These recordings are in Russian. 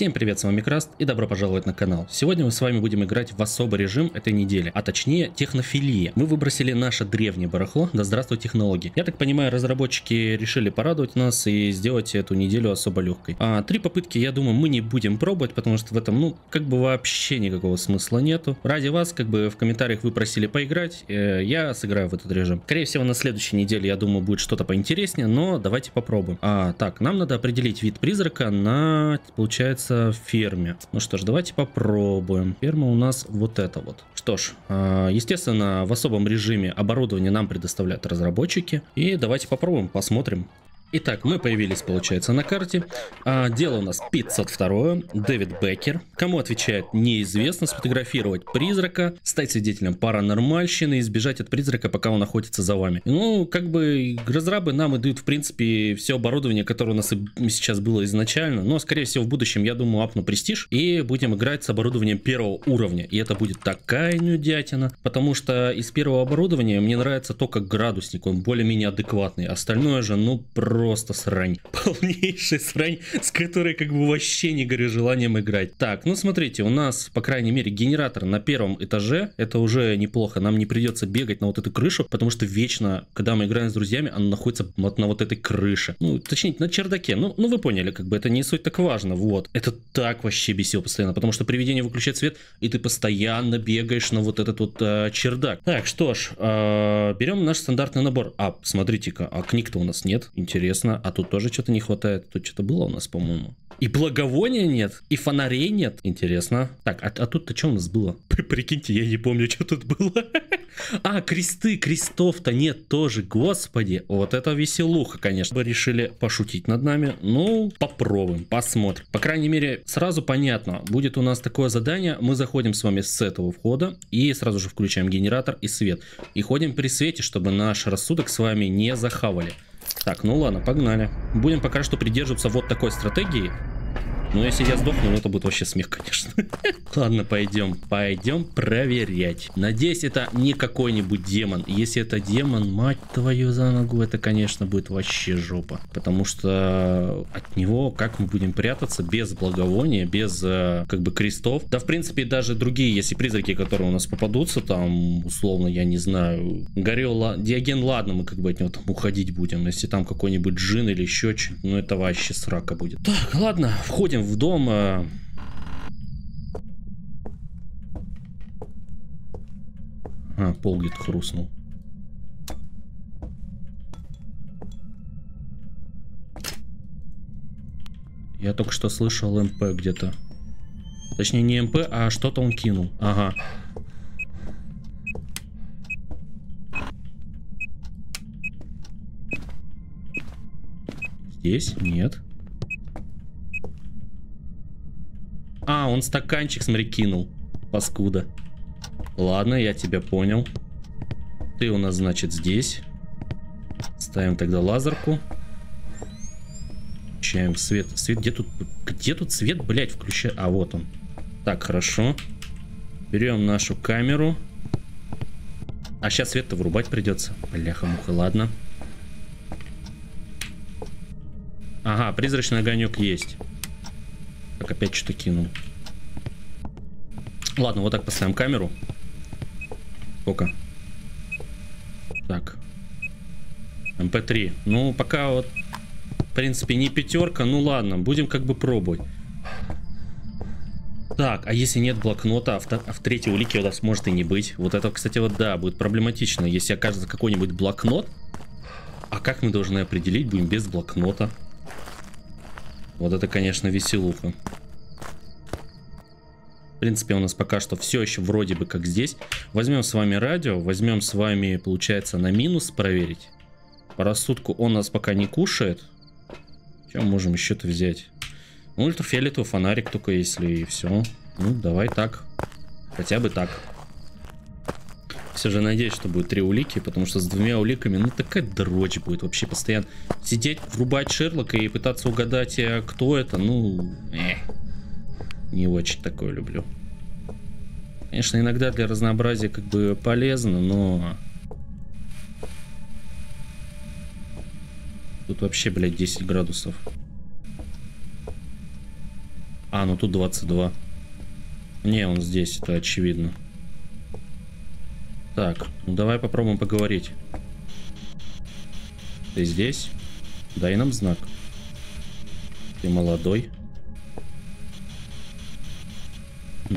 Всем привет, с вами Краст и добро пожаловать на канал. Сегодня мы с вами будем играть в особый режим этой недели, а точнее технофилия. Мы выбросили наше древнее барахло, да здравствуй технологии. Я так понимаю, разработчики решили порадовать нас и сделать эту неделю особо легкой. Три попытки, я думаю, мы не будем пробовать, потому что в этом, вообще никакого смысла нету. Ради вас, в комментариях вы просили поиграть, я сыграю в этот режим. Скорее всего, на следующей неделе, я думаю, будет что-то поинтереснее, но давайте попробуем. Так, нам надо определить вид призрака на, получается, ферме. Ну что ж, давайте попробуем. Ферма у нас вот это вот. Что ж, естественно, в особом режиме оборудование нам предоставляют разработчики. И давайте попробуем, посмотрим. Итак, мы появились, получается, на карте. Дело у нас 502-е, Дэвид Беккер. Кому отвечает, неизвестно. Сфотографировать призрака, стать свидетелем паранормальщины и сбежать от призрака, пока он находится за вами. Разрабы нам и дают, в принципе, все оборудование, которое у нас и сейчас было изначально. Но, скорее всего, в будущем, я думаю, апну престиж. И будем играть с оборудованием первого уровня. И это будет такая нюдятина. Потому что из первого оборудования мне нравится только градусник. Он более-менее адекватный. Остальное же, просто срань. Полнейшая срань, с которой вообще не горю желанием играть. Так, смотрите, у нас, по крайней мере, генератор на первом этаже. Это уже неплохо. Нам не придется бегать на вот эту крышу, потому что вечно, когда мы играем с друзьями, она находится вот на вот этой крыше. Точнее, на чердаке. Вы поняли, это не суть так важно. Вот. Это так вообще бесило постоянно, потому что привидение выключает свет, и ты постоянно бегаешь на вот этот вот чердак. Так, что ж, берем наш стандартный набор. Смотрите-ка, книг-то у нас нет. Интересно. А тут тоже что-то не хватает. Тут что-то было у нас, по-моему. И благовония нет, и фонарей нет. Интересно. Так, а тут-то что у нас было? Прикиньте, я не помню, что тут было. Кресты, крестов-то нет тоже, господи. Вот это веселуха, конечно. Вы решили пошутить над нами. Попробуем, посмотрим. По крайней мере, сразу понятно. Будет у нас такое задание. Мы заходим с вами с этого входа и сразу же включаем генератор и свет. И ходим при свете, чтобы наш рассудок с вами не захавали. Так, ладно, погнали. Будем пока что придерживаться вот такой стратегии. Если я сдохну, это будет вообще смех, конечно. Ладно, пойдем проверять. Надеюсь, это не какой-нибудь демон. Если это демон, мать твою за ногу, это, конечно, будет вообще жопа. Потому что от него как мы будем прятаться без благовония, без крестов. Да, в принципе, даже другие, если призраки, которые у нас попадутся, там, условно, я не знаю, Горилла, Диоген, ладно, мы от него там уходить будем. Если там какой-нибудь джин или еще что-нибудь, это вообще срака будет. Так, ладно, входим в дом. Пол где-то хрустнул. Я только что слышал МП где-то. Точнее, не МП, а что-то он кинул. Ага. Здесь? Нет. Он стаканчик, смотри, кинул. Паскуда. Ладно, я тебя понял. Ты у нас, значит, здесь. Ставим тогда лазерку. Включаем свет. Свет, где тут свет, блядь, включай. Вот он. Так, хорошо. Берем нашу камеру. Сейчас свет-то вырубать придется. Бляха-муха, ладно. Призрачный огонек есть. Так, опять что-то кинул. Ладно, вот так поставим камеру. Сколько? Так. МП3. Пока вот, в принципе, не пятерка. Ладно, будем пробовать. Так, а если нет блокнота, в третьей улике у нас может и не быть. Вот это, кстати, да, будет проблематично. Если окажется какой-нибудь блокнот. Как мы должны определить, будем без блокнота? Вот это, конечно, веселуха. В принципе, у нас пока что все еще вроде бы как здесь. Возьмем с вами радио, возьмем с вами, получается, на минус проверить. По рассудку он нас пока не кушает. Чем можем еще-то взять? Ультрафиолетовый фонарик только если и все. Давай так. Хотя бы так. Все же надеюсь, что будет три улики, потому что с двумя уликами, такая дрочь будет вообще постоянно. Сидеть, врубать Шерлока и пытаться угадать, кто это, не очень такое люблю. Конечно, иногда для разнообразия полезно, но... Тут вообще, блядь, 10 градусов. А, ну тут 22. Не, он здесь, это очевидно. Так, ну давай попробуем поговорить. Ты здесь? Дай нам знак. Ты молодой.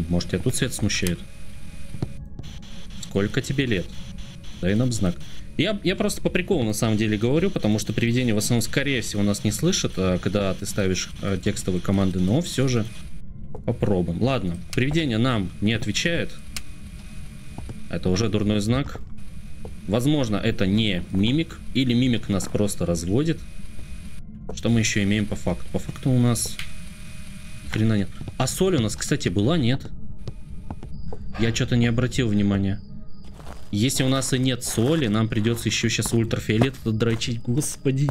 Может, тебя тут свет смущает? Сколько тебе лет? Дай нам знак. Я просто по приколу на самом деле говорю, потому что привидение в основном, скорее всего, нас не слышит, когда ты ставишь текстовые команды, но все же попробуем. Ладно, привидение нам не отвечает. Это уже дурной знак. Возможно, это не мимик, или мимик нас просто разводит. Что мы еще имеем по факту? По факту у нас хрена нет. А соль у нас, кстати, была, нет? Я что-то не обратил внимания. Если у нас и нет соли, нам придется еще сейчас ультрафиолет дрочить. Господи.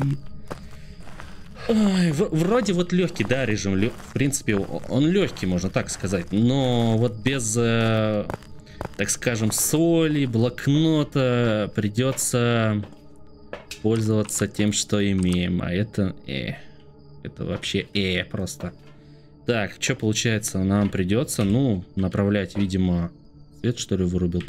Ой, вроде вот легкий, да, режим. В принципе, он легкий, можно так сказать. Но вот без, так скажем, соли, блокнота придется пользоваться тем, что имеем. А это... это вообще просто. Так, что получается? Нам придется, ну, направлять, видимо... Свет, что ли, вырубил?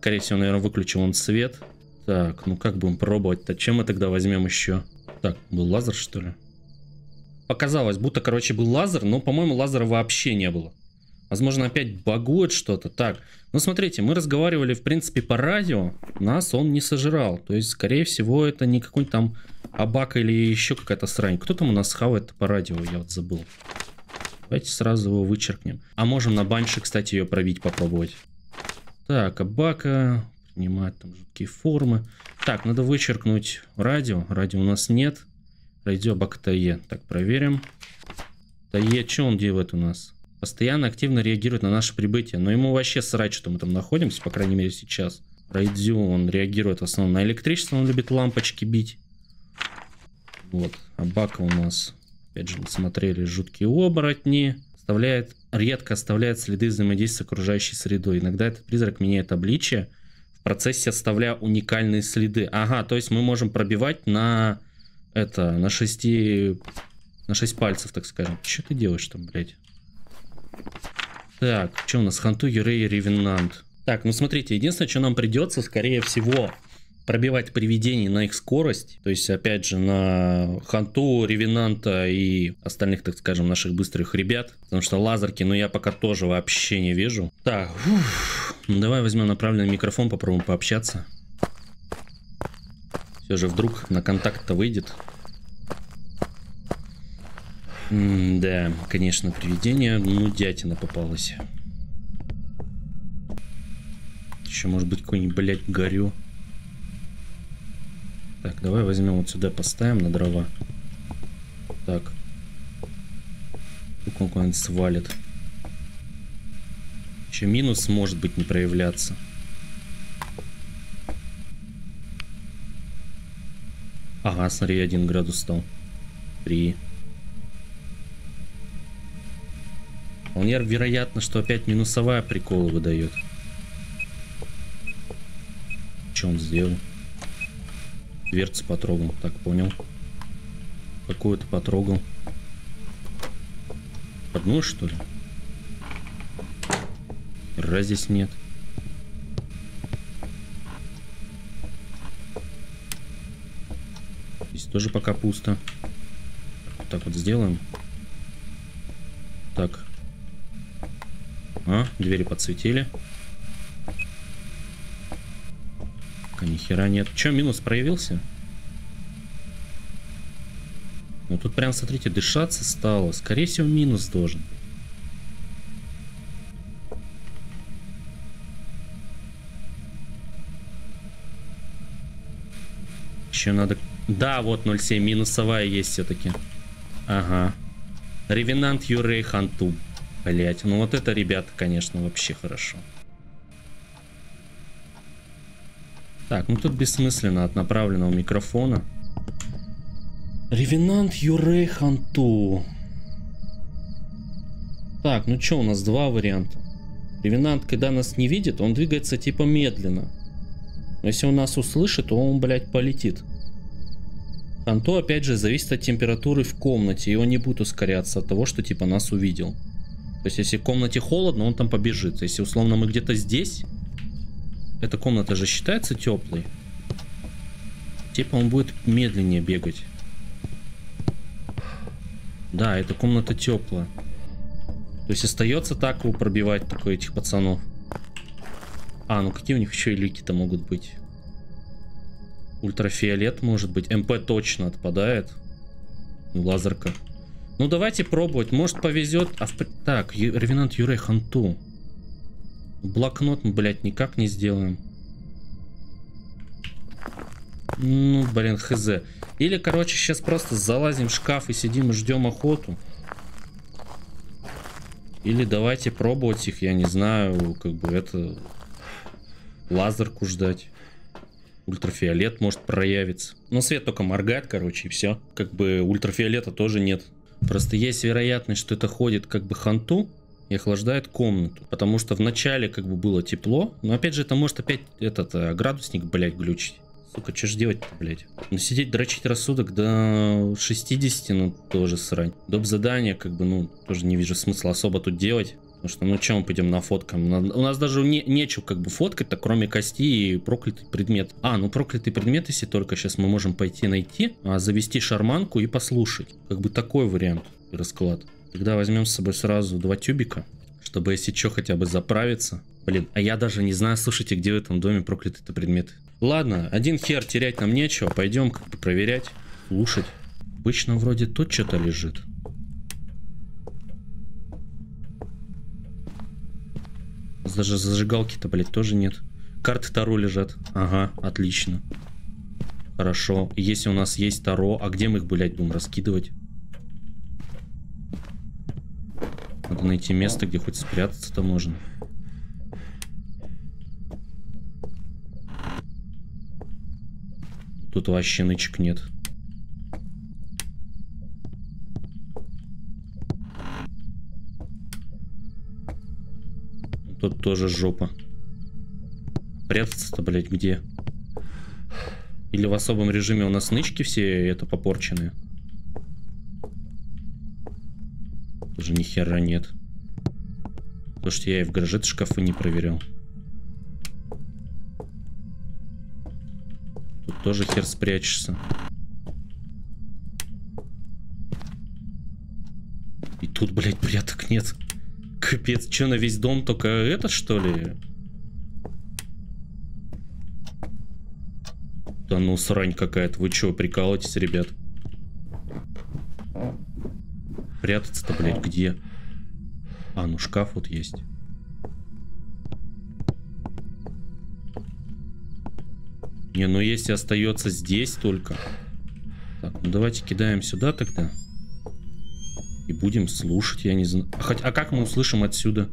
Скорее всего, наверное, выключил он свет. Так, ну как будем пробовать-то? Чем мы тогда возьмем еще? Так, был лазер, что ли? Показалось, будто, короче, был лазер, но, по-моему, лазера вообще не было. Возможно, опять багует что-то. Так, ну смотрите, мы разговаривали, в принципе, по радио. Нас он не сожрал. То есть, скорее всего, это не какой-нибудь там Абака или еще какая-то срань. Кто там у нас хавает по радио? Я вот забыл. Давайте сразу его вычеркнем. А можем на Банши, кстати, ее пробить, попробовать. Так, Абака принимает там жуткие формы. Так, надо вычеркнуть радио. Радио у нас нет. Райдзю, Абака, Та-Е. Так, проверим. Та-Е, что он делает у нас? Постоянно активно реагирует на наше прибытие. Но ему вообще срать, что мы там находимся, по крайней мере сейчас. Райдзю, он реагирует в основном на электричество, он любит лампочки бить. Вот, Абака у нас, опять же, мы смотрели жуткие оборотни. Редко оставляет следы взаимодействия с окружающей средой. Иногда этот призрак меняет обличие, в процессе оставляя уникальные следы. Ага, то есть мы можем пробивать на это, на 6 пальцев, так скажем. Что ты делаешь там, блядь? Так, что у нас? Ханту, Юрей, Ревенант. Так, ну смотрите, единственное, что нам придется, скорее всего, пробивать привидений на их скорость. То есть, опять же, на Ханту, Ревенанта и остальных, так скажем, наших быстрых ребят. Потому что лазерки, ну, я пока тоже вообще не вижу. Так, ну, давай возьмем направленный микрофон, попробуем пообщаться. Все же вдруг на контакт-то выйдет. Да, конечно, привидение, ну, дятина попалась. Еще, может быть, какой-нибудь, блядь, горю. Так, давай возьмем вот сюда, поставим на дрова. Так. Тут он свалит. Еще минус может быть не проявляться. Ага, смотри, 1 градус стал. 3. Вполне вероятно, что опять минусовая прикола выдает. Что он сделал? Дверцу потрогал, так понял. Какую-то потрогал. Одну, что ли? Раз здесь нет. Здесь тоже пока пусто. Вот так вот сделаем. Так. А, двери подсветили. Нихера нет. Че, минус проявился? Ну тут прям, смотрите, дышаться стало. Скорее всего, минус должен. Еще надо... Да, вот 0,7. Минусовая есть все-таки. Ага. Ревенант, Юрей, Ханту. Блять. Ну вот это, ребята, конечно, вообще хорошо. Так, ну тут бессмысленно от направленного микрофона. Ревенант, Юрей, Ханту. Так, ну что, у нас два варианта. Ревенант, когда нас не видит, он двигается типа медленно. Но если он нас услышит, то он, блядь, полетит. Ханту опять же зависит от температуры в комнате, и он не будет ускоряться от того, что типа нас увидел. То есть если в комнате холодно, он там побежит. Если условно мы где-то здесь, эта комната же считается теплой. Типа он будет медленнее бегать. Да, эта комната теплая. То есть остается так его пробивать, такой этих пацанов. А, ну какие у них еще и лики-то могут быть? Ультрафиолет может быть. МП точно отпадает. Ну, лазерка. Ну, давайте пробовать. Может, повезет. Так, Ревенант, Юрей, Ханту. Блокнот мы, блядь, никак не сделаем. Ну, блин, хз. Или, короче, сейчас просто залазим в шкаф и сидим и ждем охоту. Или давайте пробовать их, я не знаю, как бы это... Лазерку ждать. Ультрафиолет может проявиться. Но свет только моргает, короче, и все. Как бы ультрафиолета тоже нет. Просто есть вероятность, что это ходит как бы Ханту и охлаждает комнату. Потому что в начале как бы было тепло. Но опять же, это может опять этот градусник, блядь, глючить. Сука, что ж делать-то, блядь? Ну, сидеть, дрочить рассудок до 60, ну, тоже срань. Доп. Задание, как бы, ну, тоже не вижу смысла особо тут делать. Потому что, ну, чем мы пойдем на фоткам? У нас даже нечего, как бы, фоткать-то, кроме кости и проклятый предмет. А, ну, проклятый предмет, если только сейчас мы можем пойти найти, завести шарманку и послушать. Как бы такой вариант и расклад. Тогда возьмем с собой сразу 2 тюбика, чтобы, если что, хотя бы заправиться. Блин, а я даже не знаю, слушайте, где в этом доме проклятый-то предмет. Ладно, один хер, терять нам нечего. Пойдем как бы проверять, слушать. Обычно вроде тут что-то лежит. Даже зажигалки-то, блядь, тоже нет. Карты Таро лежат. Ага, отлично. Хорошо. Если у нас есть Таро, а где мы их, блядь, будем раскидывать? Надо найти место, где хоть спрятаться-то можно. Тут вообще нычек нет. Тут тоже жопа. Прятаться-то, блядь, где? Или в особом режиме у нас нычки все это попорченные? Даже ни хера нет. Потому что я и в гараже шкафы не проверял. Тут тоже хер спрячешься. И тут, блядь, пряток нет. Капец, что на весь дом только это, что ли? Да ну, срань какая-то. Вы чё, прикалываетесь, ребят? Прятаться-то, блядь, где? А, ну шкаф вот есть. Не, ну если остается здесь только. Так, ну давайте кидаем сюда тогда. И будем слушать, я не знаю. А как мы услышим отсюда?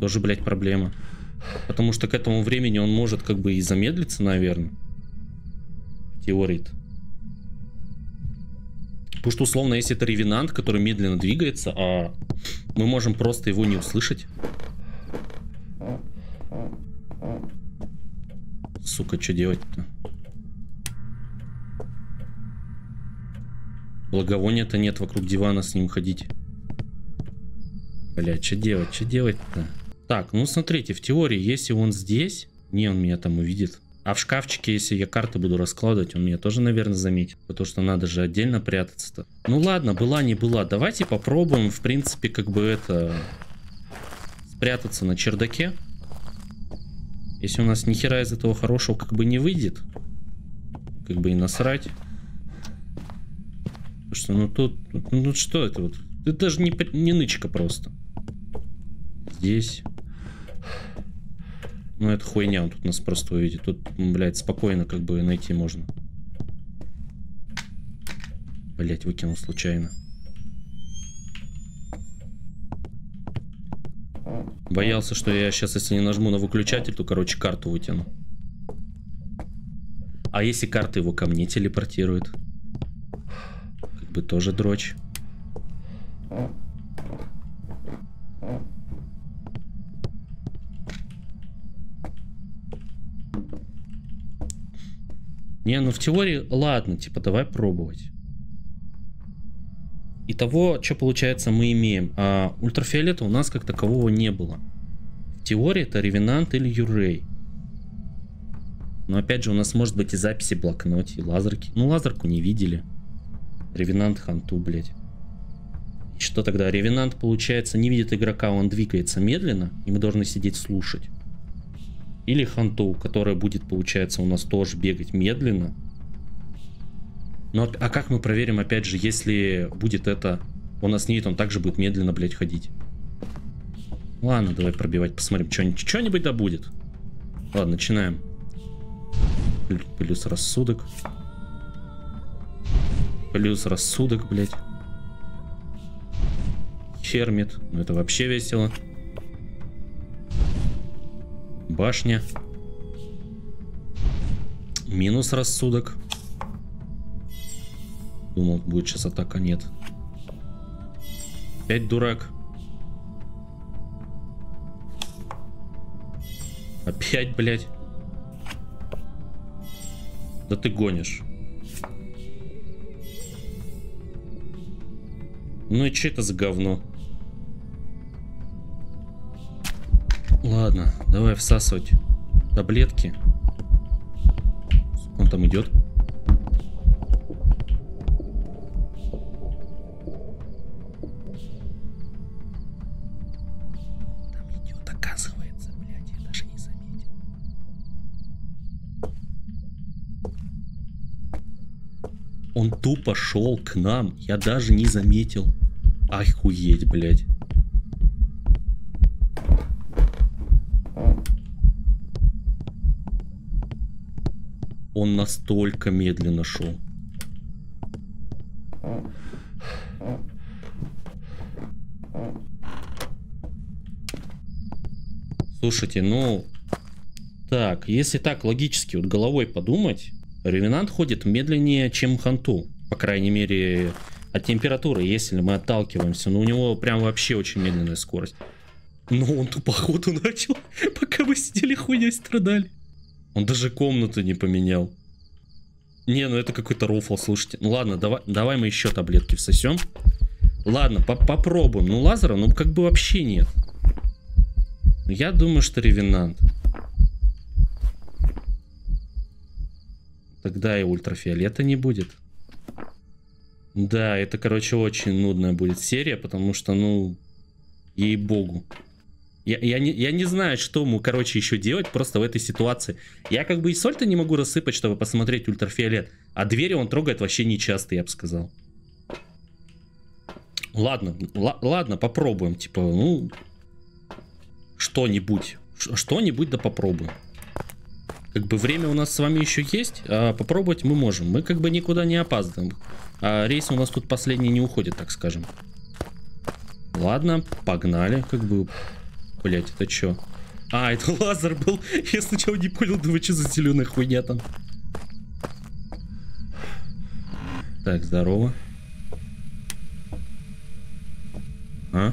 Тоже, блядь, проблема. Потому что к этому времени он может как бы и замедлиться, наверное. В теории-то. Потому что, условно, если это ревенант, который медленно двигается, а мы можем просто его не услышать. Сука, что делать-то? Благовония-то нет, вокруг дивана с ним ходить. Бля, что делать-то? Так, ну смотрите, в теории, если он здесь... Не, он меня там увидит. А в шкафчике, если я карты буду раскладывать, он меня тоже, наверное, заметит. Потому что надо же отдельно прятаться-то. Ну ладно, была не была. Давайте попробуем, в принципе, как бы это... Спрятаться на чердаке. Если у нас ни хера из этого хорошего как бы не выйдет. Как бы и насрать. Что, ну тут, ну что это вот? Это даже не нычка просто. Здесь. Ну это хуйня, он тут нас просто увидит. Тут, блядь, спокойно как бы найти можно. Блядь, выкинул случайно. Боялся, что я сейчас, если не нажму на выключатель, то, короче, карту вытяну. А если карта его ко мне телепортирует? Бы тоже дрочь. Не, ну в теории, ладно, типа, давай пробовать. Итого, что получается, мы имеем. А ультрафиолета у нас как такового не было. В теории это Ревенант или Юрей. Но опять же, у нас может быть и записи в блокноте, и лазерки. Ну, лазерку не видели. Ревенант, Ханту, блядь. И что тогда? Ревенант, получается, не видит игрока, он двигается медленно, и мы должны сидеть слушать. Или Ханту, которая будет, получается, у нас тоже бегать медленно. Но, а как мы проверим, опять же, если будет это... У нас нет, он также будет медленно, блядь, ходить. Ладно, давай пробивать, посмотрим, что-нибудь да будет. Ладно, начинаем. Плюс рассудок. Плюс рассудок, блядь. Хермит. Ну это вообще весело. Башня. Минус рассудок. Думал, будет сейчас атака, нет. Опять дурак. Опять, блядь. Да ты гонишь. Ну и че это за говно? Ладно, давай всасывать таблетки. Он там идет. Там идет, оказывается, блядь, я даже не заметил. Он тупо шел к нам, я даже не заметил. Охуеть, блядь. Он настолько медленно шел. Слушайте, ну... Так, если так логически вот головой подумать, Ревенант ходит медленнее, чем Ханту. По крайней мере, от температуры, если мы отталкиваемся. Но у него прям вообще очень медленная скорость. Но он тупо охоту начал, пока мы сидели хуйней страдали. Он даже комнату не поменял. Не, ну это какой-то рофл, слушайте. Ну ладно, давай мы еще таблетки всосем. Ладно, попробуем. Ну лазера, ну как бы вообще нет. Я думаю, что Ревенант. Тогда и ультрафиолета не будет. Да, это, короче, очень нудная будет серия, потому что, ну, ей-богу. Я не знаю, что ему, короче, еще делать просто в этой ситуации. Я как бы и соль-то не могу рассыпать, чтобы посмотреть ультрафиолет. А двери он трогает вообще нечасто, я бы сказал. Ладно, ладно, попробуем. Типа, ну, что-нибудь. Что-нибудь да попробуем. Как бы время у нас с вами еще есть, а попробовать мы можем. Мы как бы никуда не опаздываем. А рейс у нас тут последний не уходит, так скажем. Ладно, погнали, как бы... Блять, это чё? А, это лазер был. Я сначала не понял, думаю, что за зеленая хуйня там. Так, здорово. А?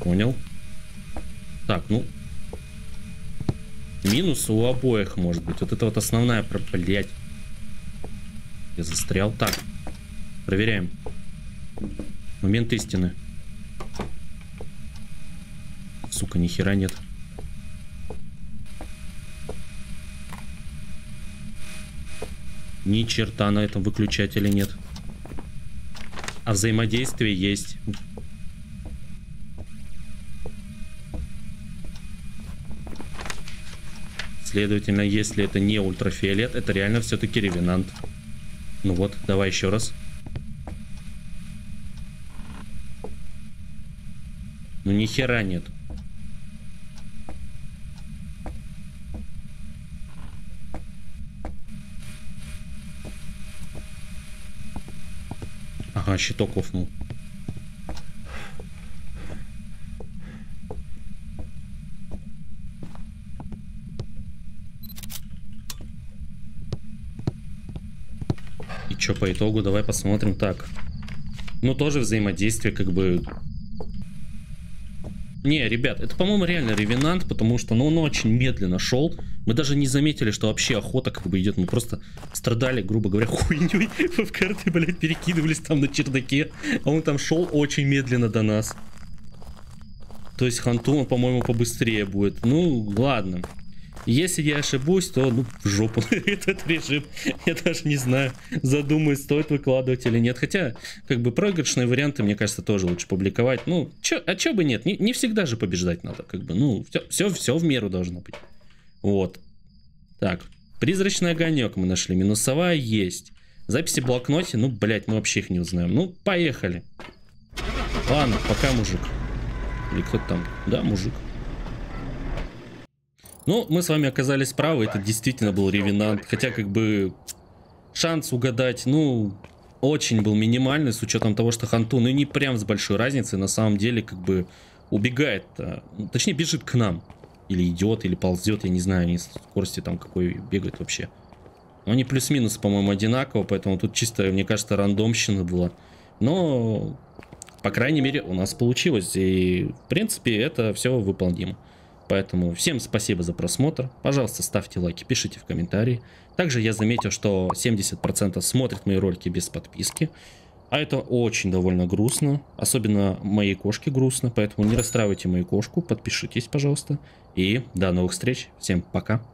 Понял. Так, ну. Минус у обоих, может быть. Вот это вот основная проблема. Блять. Я застрял. Так, проверяем. Момент истины. Сука, нихера нет. Ни черта на этом выключателе нет. А взаимодействие есть. Следовательно, если это не ультрафиолет, это реально все-таки Ревенант. Ну вот, давай еще раз. Ну ни хера нет. Ага, щиток офнул. Что по итогу, давай посмотрим. Так, ну тоже взаимодействие как бы Не, ребят, это, по-моему, реально ревенант, потому что ну, он очень медленно шел. Мы даже не заметили, что вообще охота как бы идет. Мы просто страдали, грубо говоря, хуйней в карты, блядь, перекидывались там на чердаке. А он там шел очень медленно до нас. То есть Ханту, по-моему, побыстрее будет. Ну, ладно. Если я ошибусь, то ну, в жопу этот режим. Я даже не знаю, задумаюсь, стоит выкладывать или нет. Хотя, как бы, проигрышные варианты, мне кажется, тоже лучше публиковать. Ну, чё бы нет, не всегда же побеждать надо. Как бы, ну, все в меру должно быть. Вот. Так, призрачный огонек мы нашли. Минусовая есть. Записи в блокноте, ну, блядь, мы вообще их не узнаем. Ну, поехали. Ладно, пока, мужик. Или кто-то там. Да, мужик. Ну, мы с вами оказались правы, это действительно был ревенант, хотя как бы шанс угадать, ну, очень был минимальный, с учетом того, что Ханту, ну, не прям с большой разницей, на самом деле, как бы убегает, точнее, бежит к нам, или идет, или ползет, я не знаю, они скорости там какой бегает вообще. Но они плюс-минус, по-моему, одинаково, поэтому тут чисто, мне кажется, рандомщина была, но, по крайней мере, у нас получилось, и, в принципе, это все выполнимо. Поэтому всем спасибо за просмотр. Пожалуйста, ставьте лайки, пишите в комментарии. Также я заметил, что 70% смотрят мои ролики без подписки. А это очень довольно грустно. Особенно моей кошке грустно. Поэтому не расстраивайте мою кошку. Подпишитесь, пожалуйста. И до новых встреч. Всем пока.